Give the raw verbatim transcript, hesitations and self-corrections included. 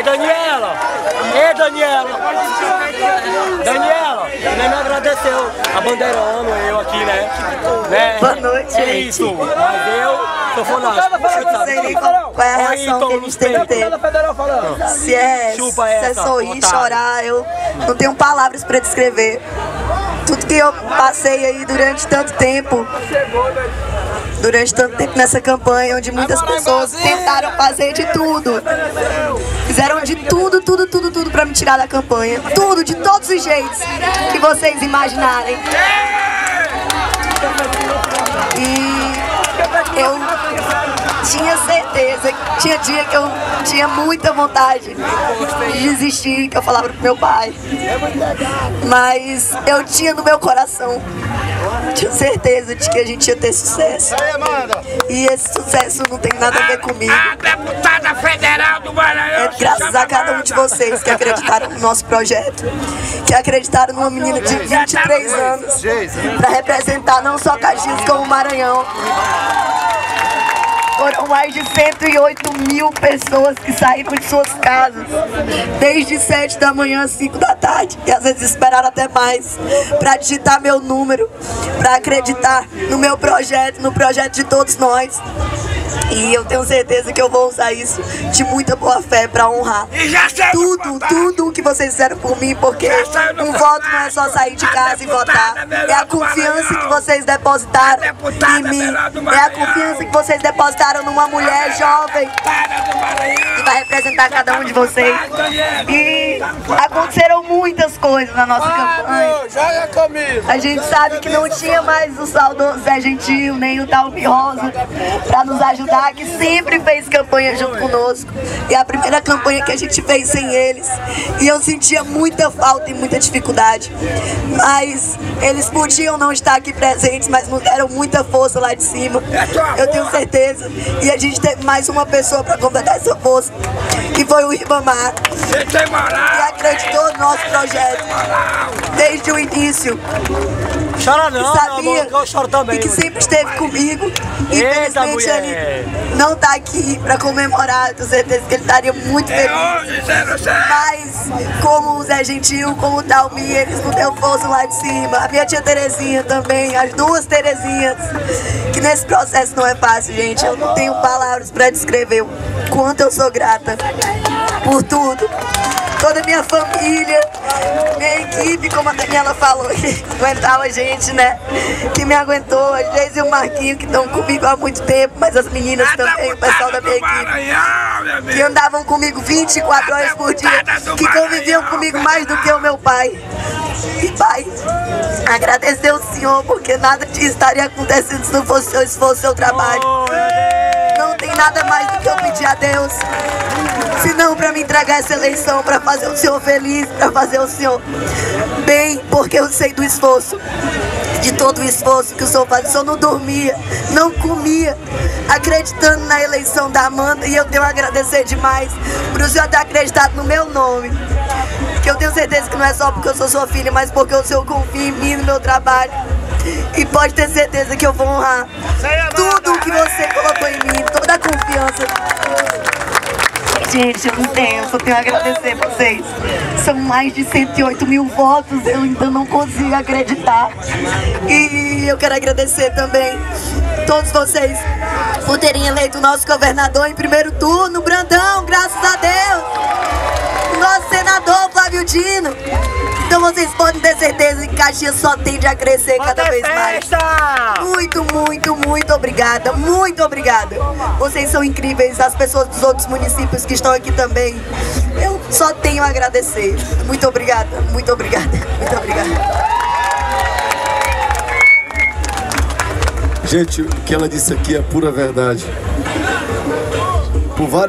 Ei, Daniela! Ei, Daniela! Daniela, nem me agradeceu a bandeirando eu aqui, né? né? Boa noite, é isso, mas eu... Tô falando, eu não sei nem qual é a reação que eles têm que ter. Se é, se é sorrir, chorar, eu não tenho palavras pra descrever. Tudo que eu passei aí durante tanto tempo, durante tanto tempo nessa campanha, onde muitas pessoas tentaram fazer de tudo. Fizeram de tudo, tudo, tudo, tudo pra me tirar da campanha. Tudo, de todos os jeitos que vocês imaginarem. E... eu tinha certeza, tinha dia que eu tinha muita vontade de desistir, que eu falava pro meu pai. Mas eu tinha no meu coração, tinha certeza de que a gente ia ter sucesso. E esse sucesso não tem nada a ver comigo. A deputada federal do Maranhão. É graças a cada um de vocês que acreditaram no nosso projeto, que acreditaram numa menina de vinte e três anos para representar não só Caxias como o Maranhão. Foram mais de cento e oito mil pessoas que saíram de suas casas desde sete da manhã às cinco da tarde, e às vezes esperaram até mais, para digitar meu número, para acreditar no meu projeto, no projeto de todos nós. E eu tenho certeza que eu vou usar isso de muita boa fé para honrar tudo, tudo o que vocês fizeram por mim, porque um voto não é só sair de casa e votar, é a confiança que vocês depositaram em mim, é a confiança que vocês depositaram numa mulher jovem que vai representar cada um de vocês. E aconteceram muitas coisas na nossa campanha. A gente sabe que não tinha mais o saudoso Zé Gentil, nem o tal Rosa para nos ajudar, que sempre fez campanha junto conosco. E a primeira campanha que a gente fez sem eles, e eu sentia muita falta e muita dificuldade, mas eles podiam não estar aqui presentes, mas nos deram muita força lá de cima, eu tenho certeza. E a gente teve mais uma pessoa para completar essa força, que foi o Ibamar, que acreditou no nosso projeto desde o início. Chora não, sabia, não, eu choro também. E que sempre esteve comigo. E infelizmente ele não tá aqui pra comemorar, tenho certeza que ele estaria muito feliz. Mas como o Zé Gentil, como o Dalmi, eles não deu força lá de cima. A minha tia Terezinha também, as duas Terezinhas, que nesse processo não é fácil, gente. Eu não tenho palavras pra descrever o quanto eu sou grata por tudo. Toda a minha família, minha equipe, como a Daniela falou, que aguentava a gente, né? Que me aguentou, às vezes o Marquinho, que estão comigo há muito tempo, mas as meninas também, o pessoal da minha equipe, que andavam comigo vinte e quatro horas por dia, que conviviam comigo mais do que o meu pai. E pai, agradecer ao senhor, porque nada disso estaria acontecendo se não fosse o seu esforço, seu trabalho. Não tem nada mais do que eu pedir a Deus, senão para me entregar essa eleição, para fazer o senhor feliz, para fazer o senhor bem, porque eu sei do esforço, de todo o esforço que o senhor faz. O senhor não dormia, não comia, acreditando na eleição da Amanda, e eu tenho a agradecer demais para o senhor ter acreditado no meu nome, que eu tenho certeza que não é só porque eu sou sua filha, mas porque o senhor confia em mim, no meu trabalho, e pode ter certeza que eu vou honrar tudo o que você colocou em mim, toda a confiança. Gente, eu não tenho, eu só tenho a agradecer a vocês. São mais de cento e oito mil votos, eu ainda não consigo acreditar. E eu quero agradecer também todos vocês por terem eleito o nosso governador em primeiro turno, Brandão, graças a Deus. O nosso senador, Flávio Dino. Então vocês podem ter certeza que Caxias só tende a crescer cada vez mais. Muito, muito, muito obrigada, muito obrigada. Vocês são incríveis, as pessoas dos outros municípios que estão aqui também. Eu só tenho a agradecer. Muito obrigada, muito obrigada, muito obrigada. Gente, o que ela disse aqui é pura verdade. Por várias